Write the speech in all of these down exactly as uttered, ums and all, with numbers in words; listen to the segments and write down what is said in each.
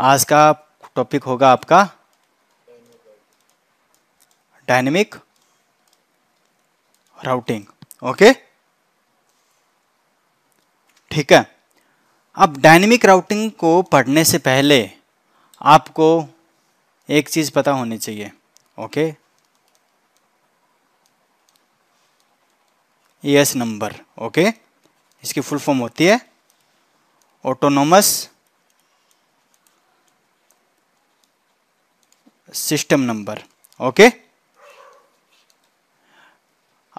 आज का टॉपिक होगा आपका डायनेमिक राउटिंग। ओके, ठीक है। अब डायनेमिक राउटिंग को पढ़ने से पहले आपको एक चीज पता होनी चाहिए। ओके, एएस नंबर, ओके, इसकी फुल फॉर्म होती है ऑटोनोमस सिस्टम नंबर। ओके,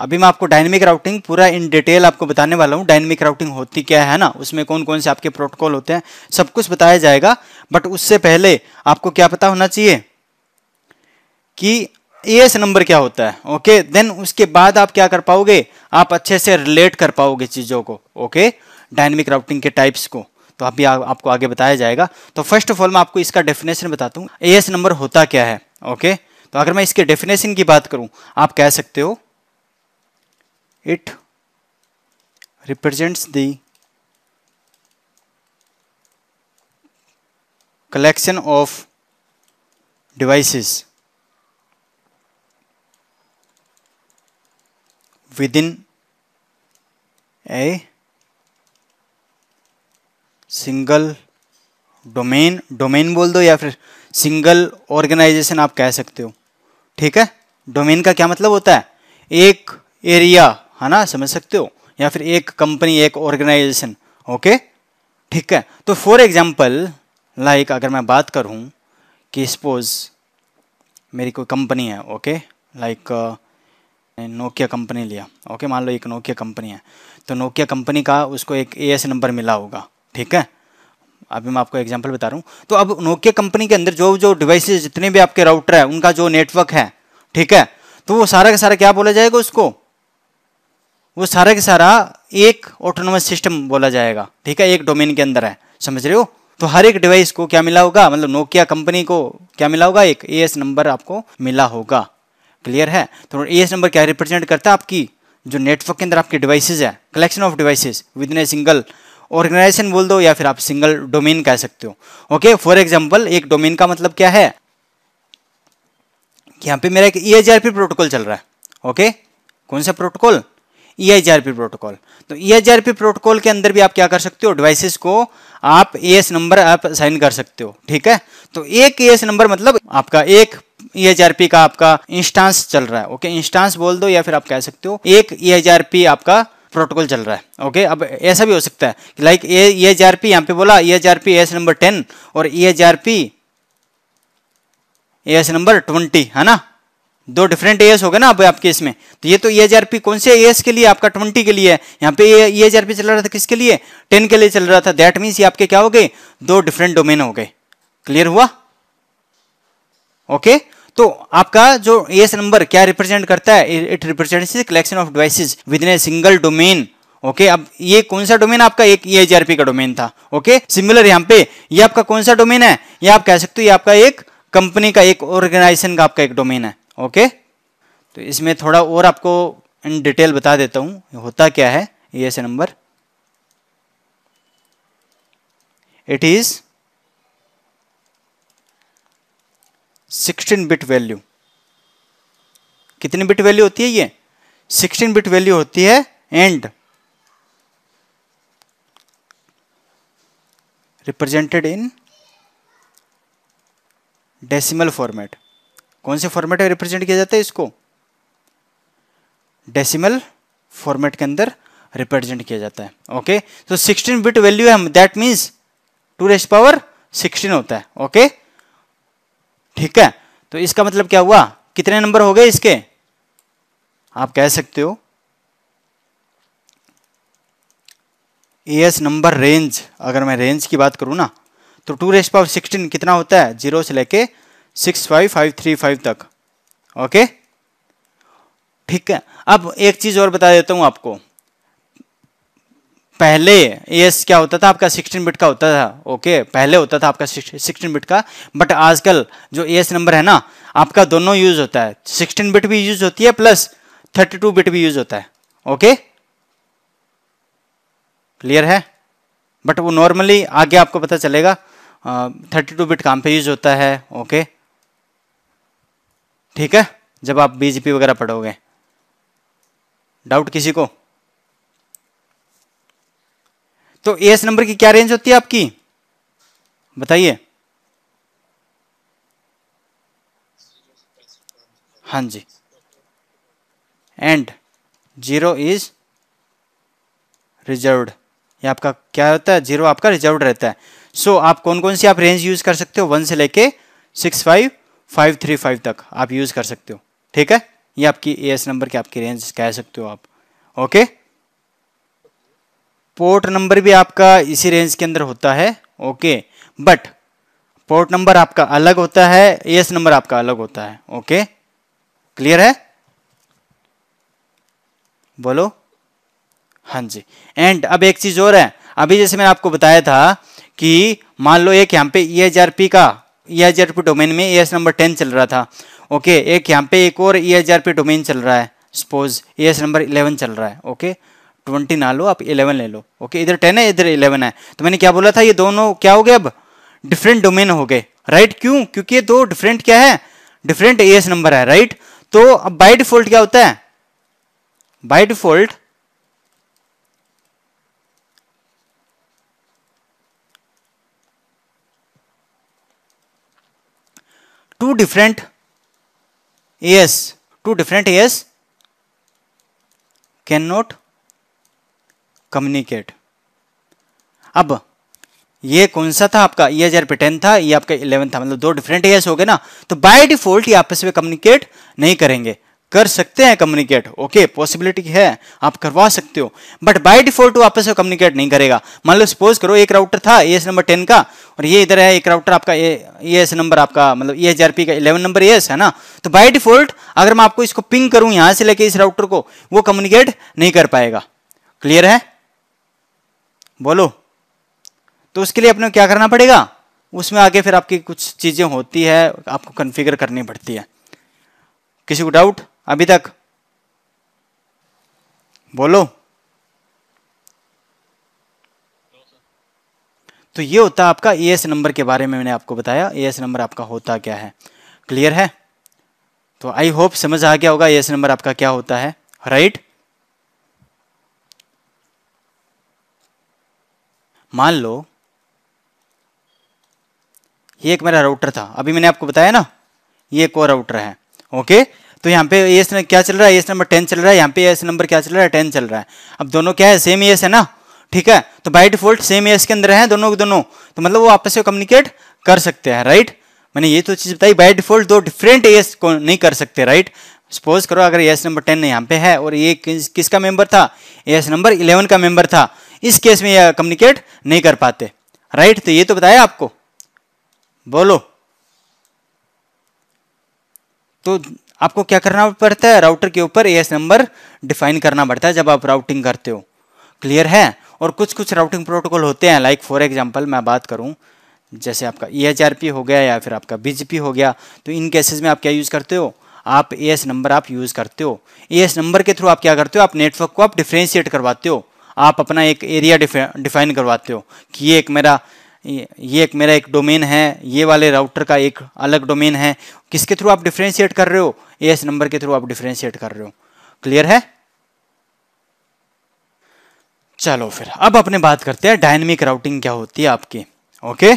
अभी मैं आपको डायनेमिक राउटिंग पूरा इन डिटेल आपको बताने वाला हूं। डायनेमिक राउटिंग होती क्या है ना, उसमें कौन कौन से आपके प्रोटोकॉल होते हैं, सब कुछ बताया जाएगा। बट उससे पहले आपको क्या पता होना चाहिए कि एएस नंबर क्या होता है। ओके, देन उसके बाद आप क्या कर पाओगे, आप अच्छे से रिलेट कर पाओगे चीज़ों को। ओके, डायनेमिक राउटिंग के टाइप्स को तो आप भी आ, आपको आगे बताया जाएगा। तो फर्स्ट ऑफ ऑल मैं आपको इसका डेफिनेशन बताता हूँ, एएस नंबर होता क्या है। ओके, तो अगर मैं इसके डेफिनेशन की बात करूँ, आप कह सकते हो it represents the collection of devices within a single domain, domain बोल दो या फिर single organization आप कह सकते हो। ठीक है, domain का क्या मतलब होता है, एक area, है ना, समझ सकते हो, या फिर एक company, एक organization। ओके, ठीक है। तो for example like अगर मैं बात करूँ कि suppose मेरी कोई company है, okay, like uh, Nokia company लिया। ओके, मान लो एक नोकिया कंपनी है, तो नोकिया कंपनी का उसको एक एएस नंबर मिला होगा। ठीक है, अभी मैं आपको एग्जांपल बता रहा हूँ। तो अब नोकिया कंपनी के अंदर जो जो डिवाइसेस, जितने भी आपके राउटर है, उनका जो नेटवर्क है, ठीक है, तो वो सारा का सारा क्या बोला जाएगा उसको, वो सारा का सारा एक ऑटोनोमस सिस्टम बोला जाएगा। ठीक है, एक डोमेन के अंदर है, समझ रहे हो। तो हर एक डिवाइस को क्या मिला होगा, मतलब नोकिया कंपनी को क्या मिला होगा, एक एएस नंबर आपको मिला होगा। क्लियर है। तो एएस नंबर क्या रिप्रेजेंट करता है, आपकी जो नेटवर्क के अंदर आपके डिवाइसेस है, collection of devices within a single organisation बोल दो या फिर आप सिंगल डोमेन कह सकते हो। ओके, फॉर एग्जांपल एक डोमेन का मतलब क्या है कि यहाँ पे मेरा एक ईआईजीआरपी प्रोटोकॉल चल रहा है। ओके, कौन सा प्रोटोकॉल, ईआईजीआरपी प्रोटोकॉल। तो ईआईजीआरपी प्रोटोकॉल के अंदर भी आप क्या कर सकते हो, डिवाइसेस को आप एएस नंबर आप असाइन कर सकते हो। ठीक है, तो एक एएस नंबर मतलब आपका एक ईआईजीआरपी का आपका इंस्टांस चल रहा है। ओके, इंस्टांस बोल दो या फिर आप कह सकते हो एक ईआईजीआरपी आपका प्रोटोकॉल चल रहा है। ओके, अब ऐसा भी हो सकता है कि लाइक ईआईजीआरपी, यहाँ पे बोला ईआईजीआरपी एएस नंबर टेन और ईआईजीआरपी एएस नंबर ट्वेंटी, है ना, दो डिफरेंट एएस हो गए ना अब आपके इसमें। तो ये तो ईआईजीआरपी कौन से एएस के लिए, आपका ट्वेंटी के लिए है, यहाँ पे ईआईजीआरपी चल रहा था किसके लिए, टेन के लिए चल रहा था। दैट मीन्स ये आपके क्या हो गए, दो डिफरेंट डोमेन हो गए। क्लियर हुआ। ओके, तो आपका जो एएस नंबर क्या रिप्रेजेंट करता है, it represents the collection of devices within a single domain. Okay, अब ये कौन सा डोमेन, आपका एक ईआईजीआरपी का डोमेन था। ओके, सिमिलर यहाँ पे ये आपका कौन सा डोमेन है, ये आप कह सकते हो ये आपका एक कंपनी का, एक ऑर्गेनाइजेशन का आपका एक डोमेन है। ओके, तो इसमें थोड़ा और आपको इन डिटेल बता देता हूं होता क्या है AS number. It is sixteen bit value. कितनी बिट वैल्यू होती है, ये सिक्सटीन बिट वैल्यू होती है and represented in decimal format. कौन से फॉर्मेट में रिप्रेजेंट किया जाता है इसको, डेसिमल फॉर्मेट के अंदर रिप्रेजेंट किया जाता है। ओके, तो सिक्सटीन बिट वैल्यू है, that means two raised power sixteen होता है। ओके, ठीक है। तो इसका मतलब क्या हुआ, कितने नंबर हो गए इसके, आप कह सकते हो एएस नंबर रेंज। अगर मैं रेंज की बात करूं ना, तो टू रेस्ट पावर सिक्सटीन कितना होता है, जीरो से लेके six five five three five तक। ओके, ठीक है। अब एक चीज और बता देता हूं आपको, पहले एएस क्या होता था आपका, सिक्सटीन बिट का होता था। ओके, पहले होता था आपका सिक्सटीन बिट का, बट आजकल जो एएस नंबर है ना आपका, दोनों यूज होता है, सिक्सटीन बिट भी यूज होती है प्लस थर्टी टू बिट भी यूज होता है। ओके, क्लियर है। बट वो नॉर्मली आगे आपको पता चलेगा। थर्टी टू बिट काम पे यूज होता है। ओके ठीक है, जब आप बीजीपी वगैरह पढ़ोगे। डाउट किसी को? तो एएस नंबर की क्या रेंज होती है आपकी, बताइए। हाँ जी, एंड जीरो इज रिजर्व्ड, ये आपका क्या होता है, जीरो आपका रिजर्व्ड रहता है। सो so, आप कौन कौन सी आप रेंज यूज कर सकते हो, वन से लेके six five five three five तक आप यूज कर सकते हो। ठीक है, ये आपकी एएस नंबर की आपकी रेंज कह सकते हो आप। ओके, पोर्ट नंबर भी आपका इसी रेंज के अंदर होता है। ओके, बट पोर्ट नंबर आपका अलग होता है, एएस नंबर आपका अलग होता है। ओके, क्लियर है? बोलो। हाँ जी, एंड अब एक चीज और है, अभी जैसे मैंने आपको बताया था कि मान लो एक यहाँ पे ईआईजीआरपी का ईआईजीआरपी डोमेन में एएस नंबर टेन चल रहा था। ओके, एक यहाँ पे एक और ईआईजीआरपी डोमेन चल रहा है, सपोज एएस नंबर इलेवन चल रहा है। ओके, ट्वेंटी ना लो आप, इलेवन ले लो। ओके, इधर टेन है, इधर इलेवन है। तो मैंने क्या बोला था, ये दोनों क्या हो गए, अब डिफरेंट डोमेन हो गए, राइट? क्यों? क्योंकि ये दो डिफरेंट क्या है, डिफरेंट एएस नंबर है, राइट? तो अब बाय डिफॉल्ट क्या होता है, by default two different AS two different AS can not communicate. अब ये कौन सा था आपका, ये हजार पे टेन था, ये आपका इलेवन था, मतलब दो डिफरेंट एएस हो गए ना। तो बाय डिफॉल्ट ये आपस में कम्युनिकेट नहीं करेंगे, कर सकते हैं कम्युनिकेट। ओके, पॉसिबिलिटी है, आप करवा सकते हो, बट बाय डिफॉल्ट वो आपस में कम्युनिकेट नहीं करेगा। मान लो सपोज करो एक राउटर था एएस नंबर टेन का, और ये इधर है एक राउटर आपका एएस नंबर आपका मतलब ईआईजीआरपी का इलेवन नंबर एएस है ना। तो बाय डिफॉल्ट अगर मैं आपको इसको पिंग करूं यहां से लेके इस राउटर को, वो कम्युनिकेट नहीं कर पाएगा। क्लियर है? बोलो। तो उसके लिए अपने क्या करना पड़ेगा, उसमें आगे फिर आपकी कुछ चीजें होती है, आपको कॉन्फ़िगर करनी पड़ती है। किसी को डाउट अभी तक? बोलो। तो ये होता आपका एएस नंबर के बारे में मैंने आपको बताया, एएस नंबर आपका होता क्या है। क्लियर है? तो आई होप समझ आ गया होगा एएस नंबर आपका क्या होता है, राइट? मान लो ये एक मेरा राउटर था, अभी मैंने आपको बताया ना, ये एक और राउटर है। ओके, तो यहाँ पे एएस क्या चल रहा है, एएस नंबर टेन चल रहा है, यहाँ पे एएस नंबर क्या चल रहा है, टेन चल रहा है। अब दोनों क्या है, सेम एएस है ना, ठीक है? तो बाय डिफॉल्ट सेम एएस के अंदर है दोनों दोनों, तो मतलब वो आपस में कम्युनिकेट कर सकते हैं, राइट? मैंने ये तो चीज बताई, बाय डिफॉल्ट दो डिफरेंट एएस को नहीं कर सकते, राइट? सपोज करो अगर एएस नंबर टेन यहाँ पे है और ये किस, किसका मेंबर था, एएस नंबर इलेवन का मेंबर था, इस केस में यह कम्युनिकेट नहीं कर पाते, राइट? तो ये तो बताया आपको। बोलो। तो आपको क्या करना पड़ता है, राउटर के ऊपर एएस नंबर डिफाइन करना पड़ता है जब आप राउटिंग करते हो। क्लियर है? और कुछ कुछ राउटिंग प्रोटोकॉल होते हैं, लाइक फॉर एग्जांपल मैं बात करूं जैसे आपका ईएचआरपी हो गया या फिर आपका बीजीपी हो गया, तो इन केसेस में आप क्या यूज करते हो, आप एएस नंबर आप यूज करते हो। एएस नंबर के थ्रू आप क्या करते हो, आप नेटवर्क को आप डिफ्रेंशिएट करवाते हो, आप अपना एक एरिया डिफाइन करवाते हो कि ये एक मेरा ये एक मेरा एक डोमेन है, ये वाले राउटर का एक अलग डोमेन है। किसके थ्रू आप डिफरेंशिएट कर रहे हो, एएस नंबर के थ्रू आप डिफरेंशिएट कर रहे हो। क्लियर है? चलो फिर अब अपने बात करते हैं डायनेमिक राउटिंग क्या होती है आपकी। ओके,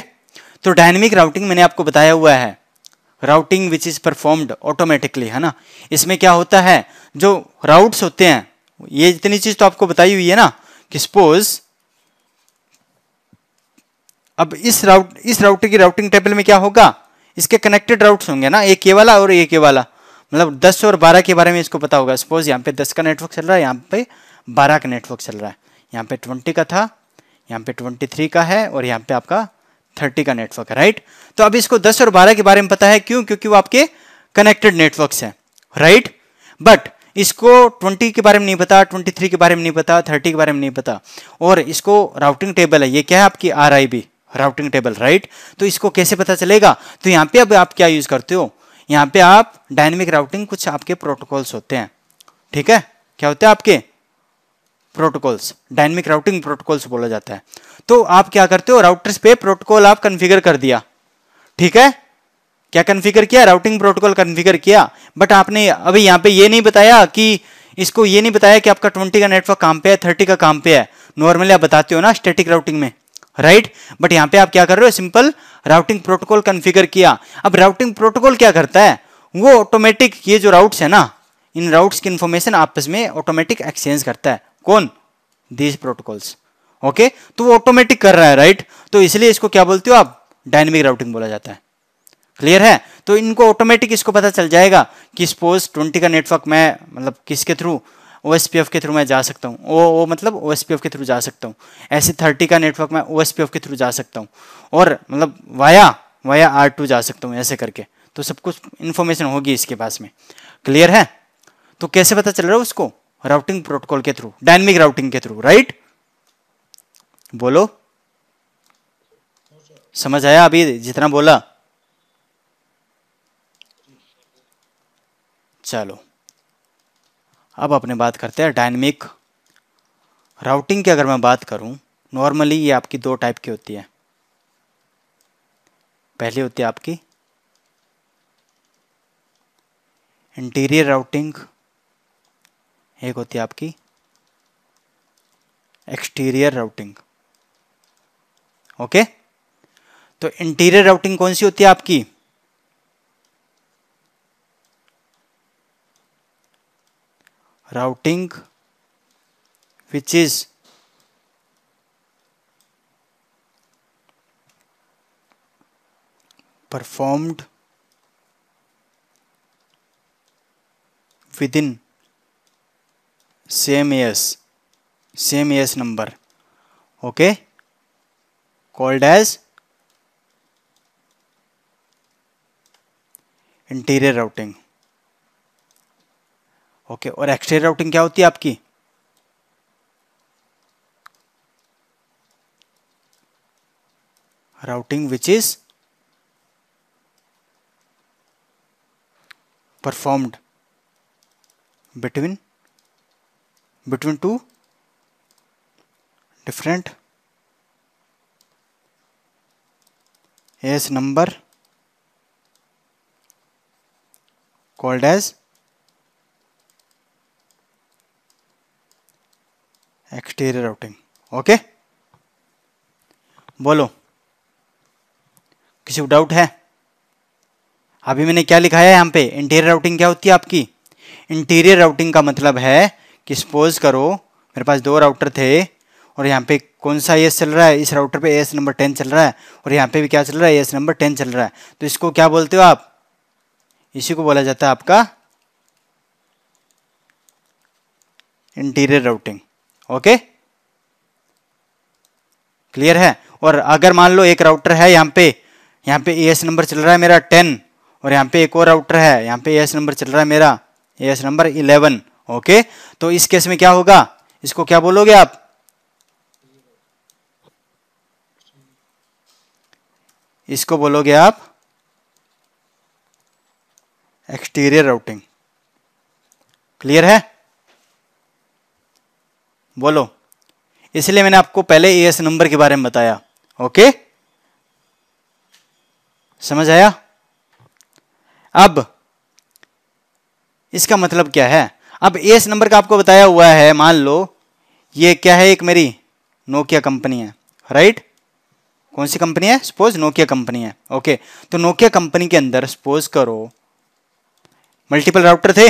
तो डायनेमिक राउटिंग मैंने आपको बताया हुआ है, routing which is performed automatically, है ना। इसमें क्या होता है, जो राउट्स होते हैं, ये जितनी चीज तो आपको बताई हुई है ना, कि सपोज अब इस राउट इस राउटर की राउटिंग टेबल में क्या होगा, इसके कनेक्टेड राउट्स होंगे ना, एक ये वाला और एक ये वाला, मतलब दस और बारह के बारे में इसको पता होगा। सपोज यहाँ पे दस का नेटवर्क चल रहा है, यहाँ पे बारह का नेटवर्क चल रहा है, यहाँ पे ट्वेंटी का था, यहाँ पे ट्वेंटी थ्री का है, और यहाँ पे आपका थर्टी का नेटवर्क है, राइट? तो अब इसको दस और बारह के बारे में पता है, क्यों? क्योंकि वो आपके कनेक्टेड नेटवर्क्स हैं, राइट? बट इसको ट्वेंटी के बारे में नहीं पता, ट्वेंटी थ्री के बारे में नहीं पता, थर्टी के बारे में नहीं पता, और इसको राउटिंग टेबल है, ये क्या है आपकी R I B routing table, right? तो इसको कैसे पता चलेगा, तो यहाँ पे अब आप क्या यूज करते हो, यहाँ पे आप डायनेमिक राउटिंग, कुछ आपके प्रोटोकॉल्स होते हैं, ठीक है? क्या होते हैं आपके प्रोटोकॉल्स, डायनेमिक राउटिंग प्रोटोकॉल्स बोला जाता है। तो आप क्या करते हो, राउटर्स पे प्रोटोकॉल आप कन्फिगर कर दिया, ठीक है, क्या कन्फिगर किया, राउटिंग प्रोटोकॉल कन्फिगर किया, बट आपने अभी यहाँ पे ये नहीं बताया कि इसको ये नहीं बताया कि आपका ट्वेंटी का नेटवर्क काम पे है, थर्टी का काम पे है। नॉर्मली आप बताते हो ना स्टैटिक राउटिंग में, राइट, बट यहाँ पे आप क्या कर रहे हो, सिंपल राउटिंग प्रोटोकॉल कन्फिगर किया। अब राउटिंग प्रोटोकॉल क्या करता है, वो ऑटोमेटिक ये जो राउट्स है ना, इन राउट्स की इंफॉर्मेशन आपस में ऑटोमेटिक एक्सचेंज करता है, कौन, दीज प्रोटोकॉल्स, ओके, तो वो ऑटोमेटिक कर रहा है, राइट, तो इसलिए इसको क्या बोलते हो आप, डायनेमिक राउटिंग बोला जाता है, क्लियर है। तो इनको ऑटोमेटिक इसको पता चल जाएगा कि सपोज ट्वेंटी का नेटवर्क मैं मतलब किसके through, O S P F के थ्रू मैं जा सकता हूँ, ओ ओ मतलब O S P F के थ्रू जा सकता हूँ, ऐसे थर्टी का नेटवर्क मैं O S P F के थ्रू जा सकता हूँ, और मतलब वाया वाया R टू जा सकता हूँ, ऐसे करके। तो सब कुछ इन्फॉर्मेशन होगी इसके पास में, क्लियर है। तो कैसे पता चल रहा है उसको, राउटिंग प्रोटोकॉल के थ्रू, डायनेमिक राउटिंग के थ्रू, राइट, बोलो समझ आया अभी जितना बोला। चलो अब अपने बात करते हैं डायनेमिक राउटिंग की। अगर मैं बात करूं, नॉर्मली ये आपकी दो टाइप की होती है। पहली होती है आपकी इंटीरियर राउटिंग, एक होती है आपकी एक्सटीरियर राउटिंग, ओके। तो इंटीरियर राउटिंग कौन सी होती है आपकी, routing which is performed within same AS, same S number, okay, called as interior routing, okay. और एक्सटीरियर राउटिंग क्या होती है आपकी, routing which is performed between between two different AS number called as exterior routing, okay. बोलो किसी को doubt है। अभी मैंने क्या लिखा है यहाँ पे, इंटीरियर राउटिंग क्या होती है आपकी। इंटीरियर राउटिंग का मतलब है कि सपोज करो मेरे पास दो राउटर थे और यहाँ पे कौन सा एस चल रहा है, इस राउटर पे एस नंबर टेन चल रहा है और यहाँ पे भी क्या चल रहा है, एस नंबर टेन चल रहा है। तो इसको क्या बोलते हो आप, इसी को बोला जाता है आपका इंटीरियर राउटिंग, ओके, क्लियर है। और अगर मान लो एक राउटर है यहाँ पे, यहाँ पे एएस नंबर चल रहा है मेरा टेन और यहाँ पे एक और राउटर है यहाँ पे एएस नंबर चल रहा है मेरा एएस नंबर इलेवन, ओके। तो इस केस में क्या होगा, इसको क्या बोलोगे आप, इसको बोलोगे आप एक्सटीरियर राउटिंग, क्लियर है। बोलो, इसलिए मैंने आपको पहले एएस नंबर के बारे में बताया, ओके, समझ आया। अब इसका मतलब क्या है, अब एएस नंबर का आपको बताया हुआ है, मान लो ये क्या है, एक मेरी नोकिया कंपनी है, राइट, कौन सी कंपनी है, सपोज नोकिया कंपनी है, ओके। तो नोकिया कंपनी के अंदर सपोज करो मल्टीपल राउटर थे,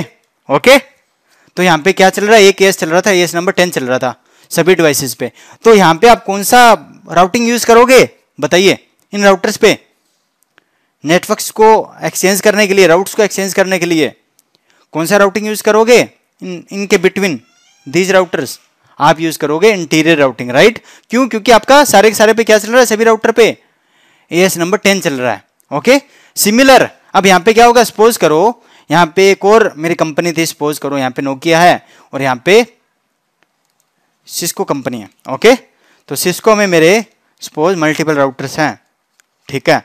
ओके। तो यहाँ पे क्या चल रहा है, एक एस चल रहा था, एस नंबर टेन चल रहा था सभी डिवाइसेस पे। तो यहाँ पे आप कौन सा राउटिंग यूज करोगे बताइए, इन राउटर्स पे नेटवर्क्स को एक्सचेंज करने के लिए, राउट्स को एक्सचेंज करने के लिए कौन सा राउटिंग यूज करोगे, इन इनके बिटवीन दीज राउटर्स आप यूज करोगे इंटीरियर राउटिंग, राइट। क्यों, क्योंकि आपका सारे के सारे पे क्या चल रहा है, सभी राउटर पे एस नंबर टेन चल रहा है, ओके। सिमिलर अब यहाँ पे क्या होगा, सपोज करो यहाँ पे एक और मेरी कंपनी थी, सपोज करो यहाँ पे नोकिया है और यहाँ पे सिस्को कंपनी है, ओके। तो सिस्को में मेरे सपोज मल्टीपल राउटर्स हैं, ठीक है।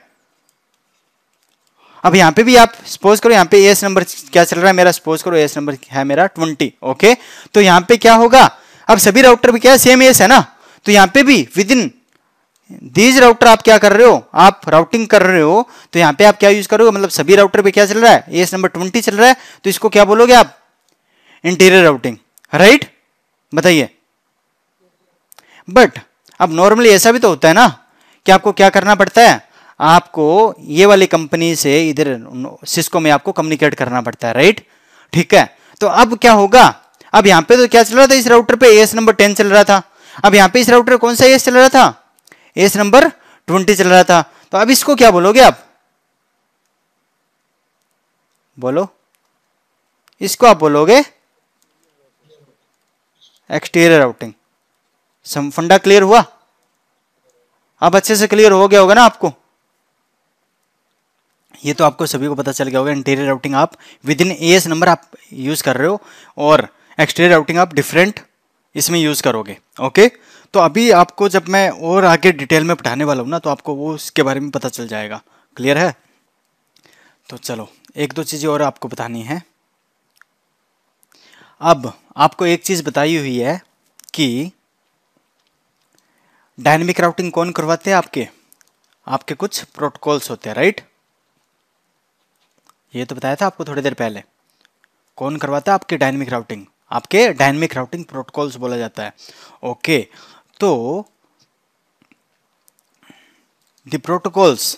अब यहाँ पे भी आप सपोज करो यहाँ पे एस नंबर क्या चल रहा है मेरा, सपोज करो एस नंबर है मेरा ट्वेंटी, ओके। तो यहाँ पे क्या होगा, अब सभी राउटर भी क्या है, सेम एस है ना, तो यहाँ पे भी विद इन दीज राउटर आप क्या कर रहे हो, आप राउटिंग कर रहे हो, तो यहाँ पे आप क्या यूज करोगे, मतलब सभी राउटर पे क्या चल रहा है, एस नंबर ट्वेंटी चल रहा है, तो इसको क्या बोलोगे आप, इंटीरियर राउटिंग, राइट, बताइए। बट अब नॉर्मली ऐसा भी तो होता है ना कि आपको क्या करना पड़ता है, आपको ये वाली कंपनी से इधर सिस्को में आपको कम्युनिकेट करना पड़ता है, राइट, ठीक है। तो अब क्या होगा, अब यहाँ पे तो क्या चल रहा था, इस राउटर पे एस नंबर टेन चल रहा था, अब यहाँ पे इस राउटर कौन सा एस चल रहा था, एस नंबर ट्वेंटी चल रहा था, तो अब इसको क्या बोलोगे आप, बोलो, इसको आप बोलोगे एक्सटीरियर राउटिंग। सम फंडा क्लियर हुआ, अब अच्छे से क्लियर हो गया होगा ना आपको, ये तो आपको सभी को पता चल गया होगा। इंटीरियर राउटिंग आप विद इन एएस नंबर आप यूज कर रहे हो और एक्सटीरियर राउटिंग आप डिफरेंट इसमें यूज करोगे, ओके। तो अभी आपको जब मैं और आगे डिटेल में पढ़ाने वाला हूँ ना, तो आपको वो इसके बारे में पता चल जाएगा, क्लियर है। तो चलो एक दो चीजें और आपको बतानी है। अब आपको एक चीज बताई हुई है कि डायनेमिक राउटिंग कौन करवाते हैं, आपके आपके कुछ प्रोटोकॉल्स होते हैं, राइट, ये तो बताया था आपको थोड़ी देर पहले, कौन करवाता है आपके डायनेमिक राउटिंग, आपके डायनेमिक राउटिंग प्रोटोकॉल्स बोला जाता है, ओके। तो the protocols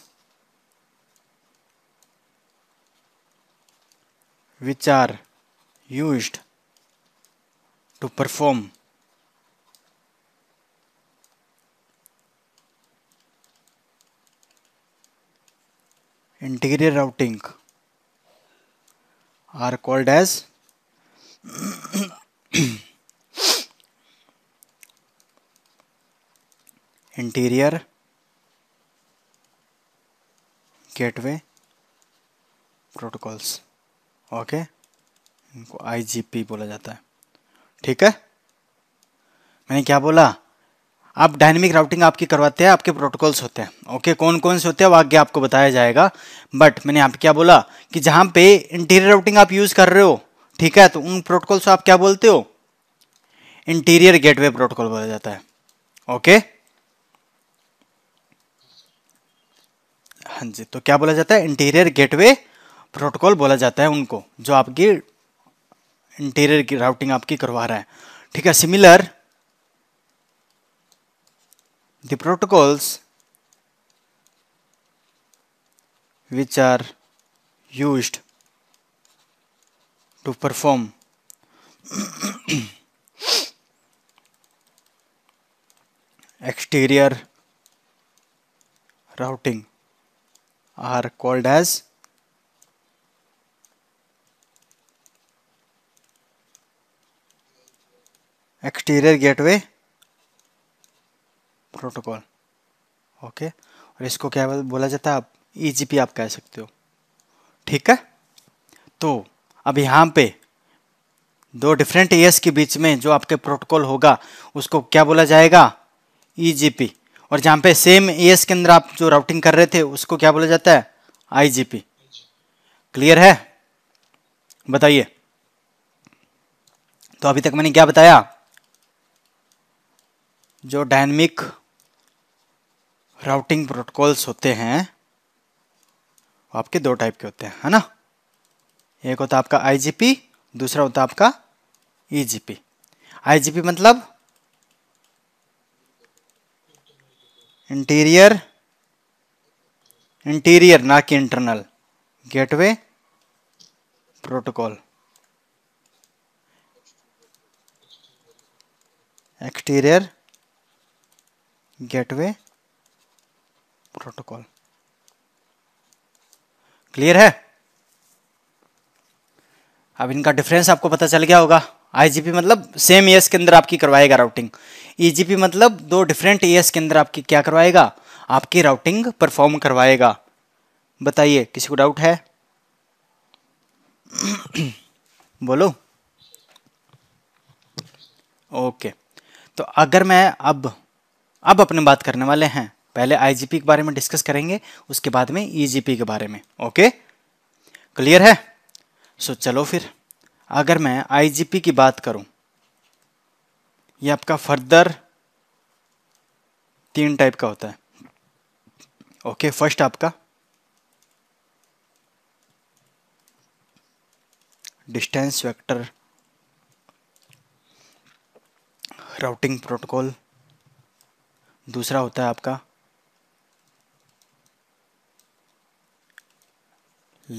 which are used to perform interior routing are called as interior gateway protocols, okay, इनको आई जी पी बोला जाता है, ठीक है। मैंने क्या बोला, आप डायनेमिक राउटिंग आपकी करवाते हैं, आपके प्रोटोकॉल्स होते हैं, ओके, कौन कौन से होते हैं वो आगे आपको बताया जाएगा। बट मैंने यहाँ पे क्या बोला कि जहाँ पे इंटीरियर राउटिंग आप यूज कर रहे हो, ठीक है, तो उन प्रोटोकॉल्स को आप क्या बोलते हो, इंटीरियर गेटवे प्रोटोकॉल बोला जाता है, ओके, हाँ जी। तो क्या बोला जाता है, इंटीरियर गेटवे प्रोटोकॉल बोला जाता है उनको, जो आपकी इंटीरियर की राउटिंग आपकी करवा रहा है, ठीक है। Similar the protocols which are used to perform exterior routing are called as exterior gateway protocol, okay, और इसको क्या बोला जाता है, आप ई जी पी आप कह सकते हो, ठीक है। तो अब यहाँ पे दो डिफरेंट एएस के बीच में जो आपके प्रोटोकॉल होगा उसको क्या बोला जाएगा, ई जी पी, और जहाँ पे सेम एएस के अंदर आप जो राउटिंग कर रहे थे उसको क्या बोला जाता है, आई जी पी, क्लियर है, बताइए। तो अभी तक मैंने क्या बताया, जो डायनेमिक राउटिंग प्रोटोकॉल्स होते हैं आपके दो टाइप के होते हैं, है ना, एक होता आपका आई जी पी, दूसरा होता आपका E G P. I G P मतलब इंटीरियर इंटीरियर ना कि internal gateway protocol, exterior gateway protocol, clear है। अब इनका डिफरेंस आपको पता चल गया होगा। आई जी पी मतलब सेम एएस के अंदर आपकी करवाएगा राउटिंग, ई जी पी मतलब दो डिफरेंट एएस के अंदर आपकी क्या करवाएगा, आपकी राउटिंग परफॉर्म करवाएगा। बताइए किसी को डाउट है, बोलो, ओके। तो अगर मैं अब अब अपने बात करने वाले हैं, पहले आई जी पी के बारे में डिस्कस करेंगे, उसके बाद में ई जी पी के बारे में, ओके, क्लियर है। सो चलो फिर, अगर मैं आई जी पी की बात करूं, ये आपका फर्दर तीन टाइप का होता है। ओके, फर्स्ट आपका डिस्टेंस वेक्टर राउटिंग प्रोटोकॉल, दूसरा होता है आपका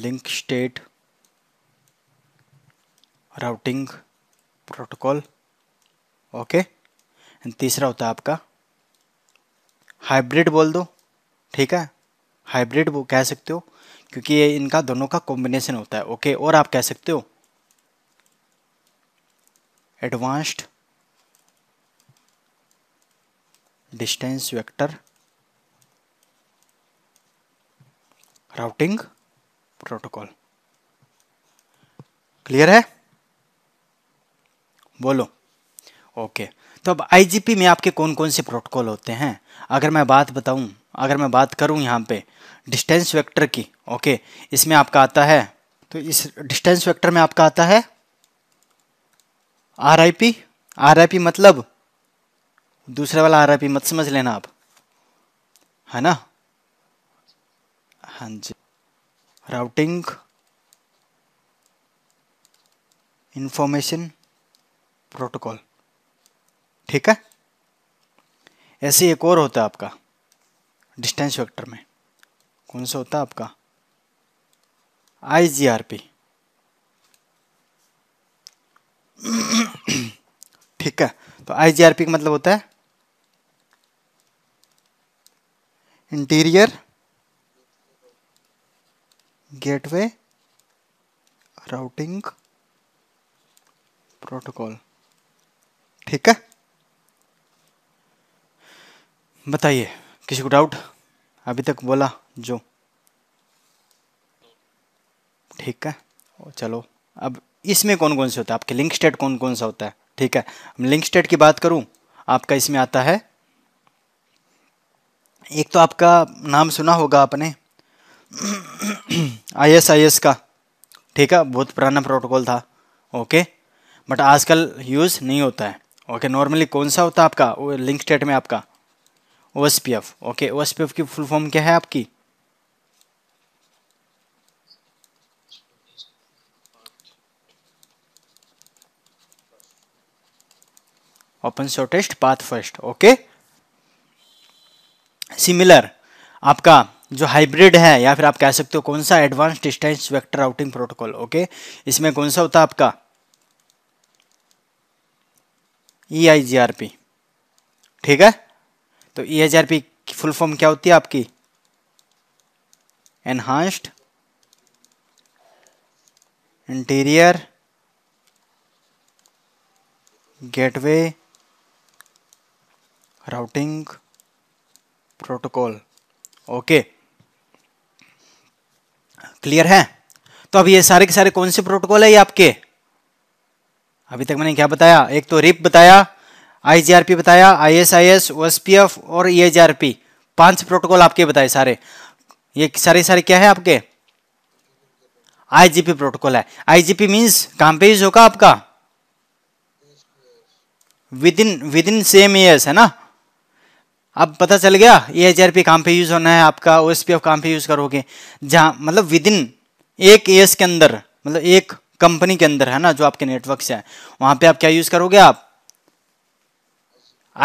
link state routing protocol, okay, and तीसरा होता है आपका हाइब्रिड, बोल दो, ठीक है, हाइब्रिड वो कह सकते हो क्योंकि ये इनका दोनों का कॉम्बिनेशन होता है। ओके, और आप कह सकते हो advanced distance vector routing protocol. Clear है? बोलो। ओके, तो अब आईजीपी में आपके कौन कौन से प्रोटोकॉल होते हैं? अगर मैं बात बताऊं अगर मैं बात करूं यहाँ पे डिस्टेंस वेक्टर की, ओके, इसमें आपका आता है, तो इस डिस्टेंस वेक्टर में आपका आता है आरआईपी। आरआईपी मतलब दूसरे वाला आरआईपी मत समझ लेना आप, है ना, हाँ जी, राउटिंग इंफॉर्मेशन प्रोटोकॉल, ठीक है। ऐसे एक और होता है आपका डिस्टेंस वेक्टर में, कौन सा होता है आपका आईजीआरपी, ठीक है। तो आईजीआरपी का मतलब होता है इंटीरियर गेटवे राउटिंग प्रोटोकॉल, ठीक है। बताइए, किसी को डाउट अभी तक बोला जो? ठीक है, चलो, अब इसमें कौन कौन से होता है आपके लिंक स्टेट, कौन कौन सा होता है? ठीक है, हम लिंक स्टेट की बात करूं, आपका इसमें आता है एक तो आपका नाम सुना होगा आपने आईएसआईएस का, ठीक है, बहुत पुराना प्रोटोकॉल था, ओके, बट आजकल यूज़ नहीं होता है। ओके, नॉर्मली कौन सा होता है आपका वो लिंक स्टेट में? आपका ओएसपीएफ। ओके, ओएसपीएफ की फुल फॉर्म क्या है आपकी? Open shortest path first. Okay, similar आपका जो हाइब्रिड है या फिर आप कह सकते हो कौन सा advance distance vector routing protocol, okay, इसमें कौन सा होता है आपका ई आई जी आर पी, ठीक है। तो E I G R P की फुल फॉर्म क्या होती है आपकी? Enhanced interior gateway routing protocol, okay, clear है? तो अब ये सारे के सारे कौन से प्रोटोकॉल है ये आपके? अभी तक मैंने क्या बताया? एक तो रिप बताया, आईजीआरपी बताया, आईएसआईएस, ओएसपीएफ और ईएजीआरपी, पांच प्रोटोकॉल आपके बताए सारे। ये सारे सारे क्या है आपके? आईजीपी प्रोटोकॉल है। आईजीपी मींस कहां पे यूज होगा आपका? विदिन विदिन सेम एएस, है ना। अब पता चल गया ईएजीआरपी कहां पे यूज होना है आपका, ओएसपीएफ कहां पे यूज करोगे, जहां मतलब विदिन एक एएस के अंदर, मतलब एक कंपनी के अंदर, है ना, जो आपके नेटवर्क्स है, वहां पे आप क्या यूज करोगे आप?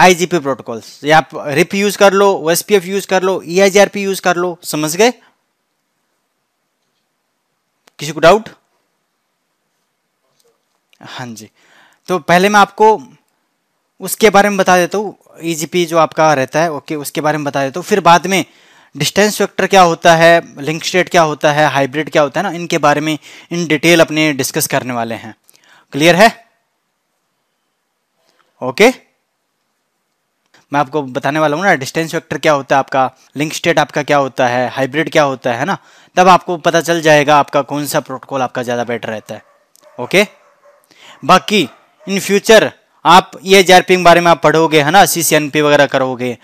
IGP protocols. या आप रिप यूज कर लो, ओएसपीएफ यूज कर लो, ईआईजीआरपी यूज कर लो, समझ गए? किसी को डाउट? हाँ जी, तो पहले मैं आपको उसके बारे में बता देता हूँ, ईजीपी जो आपका रहता है, ओके, उसके बारे में बता देता हूँ, फिर बाद में डिस्टेंस वेक्टर क्या होता है, लिंक स्टेट क्या होता है, हाइब्रिड क्या होता है ना, इनके बारे में इन डिटेल अपने डिस्कस करने वाले हैं। क्लियर है? ओके, मैं आपको बताने वाला हूँ ना डिस्टेंस वेक्टर क्या होता है आपका, लिंक स्टेट आपका क्या होता है, हाइब्रिड क्या होता है ना, तब आपको पता चल जाएगा आपका कौन सा प्रोटोकॉल आपका ज़्यादा बेटर रहता है। ओके, बाकी इन फ्यूचर आप ये ईजीआरपी के बारे में आप पढ़ोगे, है ना, सीसीएनपी वगैरह करोगे,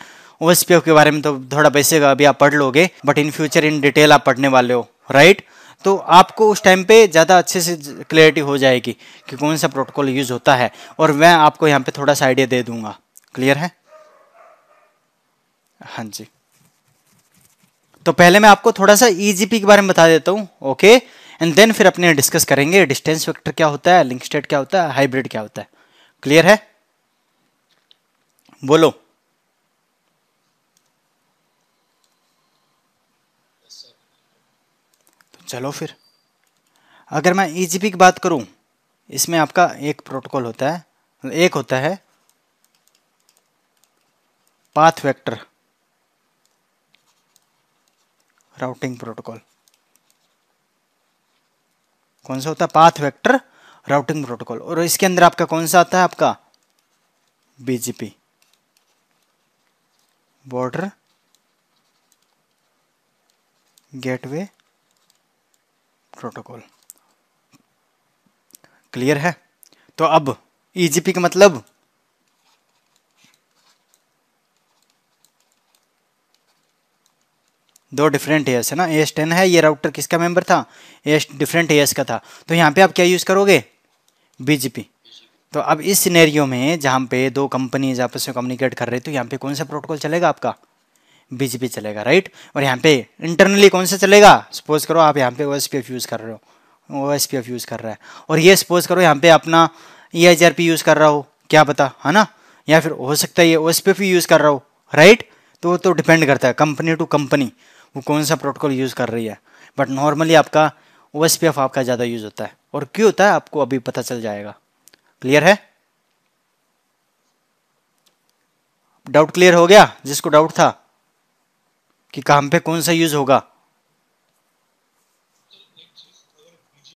ओएसपीएफ के बारे में तो थोड़ा बेसिक अभी आप पढ़ लोगे, but in future in detail आप पढ़ने वाले हो, राइट। तो आपको उस टाइम पे ज़्यादा अच्छे से क्लैरिटी हो जाएगी कि कौन सा प्रोटोकॉल यूज़ होता है, और मैं आपको यहाँ पे थोड़ा सा आइडिया दे दूंगा। क्लियर है? हाँ जी। तो पहले मैं आपको थोड़ा सा ईजीपी के बारे में बता देता हूँ, ओके, एंड देन फिर अपने डिस्कस करेंगे डिस्टेंस वेक्टर क्या होता है, लिंक स्टेट क्या होता है, हाइब्रिड क्या होता है। क्लियर है? बोलो। चलो फिर, अगर मैं ईजीपी की बात करूं, इसमें आपका एक प्रोटोकॉल होता है, एक होता है पाथ वेक्टर राउटिंग प्रोटोकॉल। कौन सा होता है? Path vector routing protocol. और इसके अंदर आपका कौन सा आता है? आपका BGP, border gateway protocol. Clear है? तो अब ईजीपी का मतलब दो डिफरेंट एएस है ना, एएस टेन है, ये राउटर किसका मेंबर था? एएस डिफरेंट एएस का था। तो यहाँ पे आप क्या यूज करोगे? बीजीपी। तो अब इस सिनेरियो में जहाँ पे दो कंपनीज आपस में कम्युनिकेट कर रहे, तो यहाँ पे कौन सा प्रोटोकॉल चलेगा? आपका बीजीपी चलेगा, राइट। और यहाँ पे इंटरनली कौन सा चलेगा? सपोज करो आप यहाँ पे ओएसपीएफ यूज़ कर रहे हो, ओएसपीएफ यूज़ कर रहा है, और ये सपोज करो यहाँ पे अपना ईआईजीआरपी यूज़ कर रहा हो, क्या पता, है ना, या फिर हो सकता है ये ओएसपीएफ यूज़ कर रहा हो, राइट। तो तो डिपेंड करता है कंपनी टू कंपनी वो कौन सा प्रोटोकॉल यूज़ कर रही है, बट नॉर्मली आपका ओएसपीएफ आपका ज़्यादा यूज़ होता है। और क्यों होता है आपको अभी पता चल जाएगा। क्लियर है? डाउट क्लियर हो गया जिसको डाउट था कि कहाँ पे कौन सा यूज होगा।